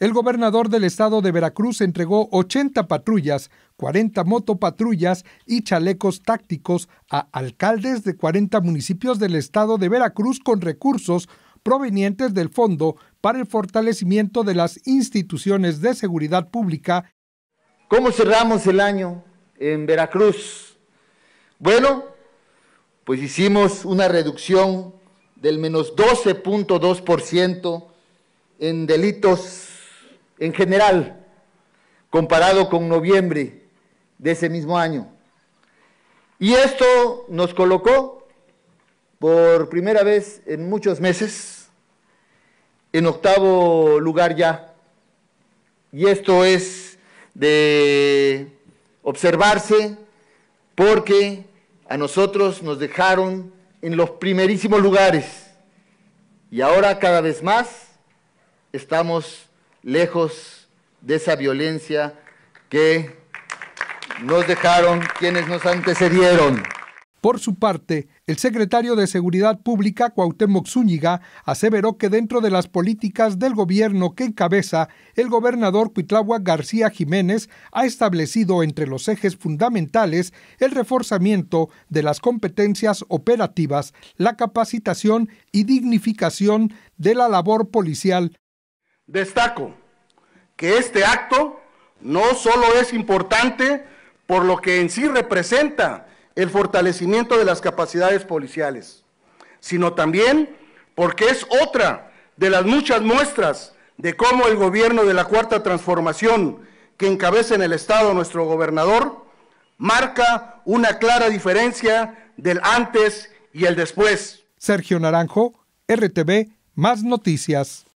El gobernador del estado de Veracruz entregó 80 patrullas, 40 motopatrullas y chalecos tácticos a alcaldes de 40 municipios del estado de Veracruz con recursos provenientes del Fondo para el Fortalecimiento de las Instituciones de Seguridad Pública. ¿Cómo cerramos el año en Veracruz? Bueno, pues hicimos una reducción del menos 12.2% en delitos en general, comparado con noviembre de ese mismo año. Y esto nos colocó por primera vez en muchos meses en octavo lugar ya. Y esto es de observarse porque a nosotros nos dejaron en los primerísimos lugares y ahora cada vez más estamos lejos de esa violencia que nos dejaron quienes nos antecedieron. Por su parte, el secretario de Seguridad Pública, Cuauhtémoc Zúñiga, aseveró que dentro de las políticas del gobierno que encabeza, el gobernador Cuitláhuac García Jiménez ha establecido entre los ejes fundamentales el reforzamiento de las competencias operativas, la capacitación y dignificación de la labor policial. Destaco que este acto no solo es importante por lo que en sí representa el fortalecimiento de las capacidades policiales, sino también porque es otra de las muchas muestras de cómo el gobierno de la Cuarta Transformación que encabeza en el estado nuestro gobernador marca una clara diferencia del antes y el después. Sergio Naranjo, RTV, Más Noticias.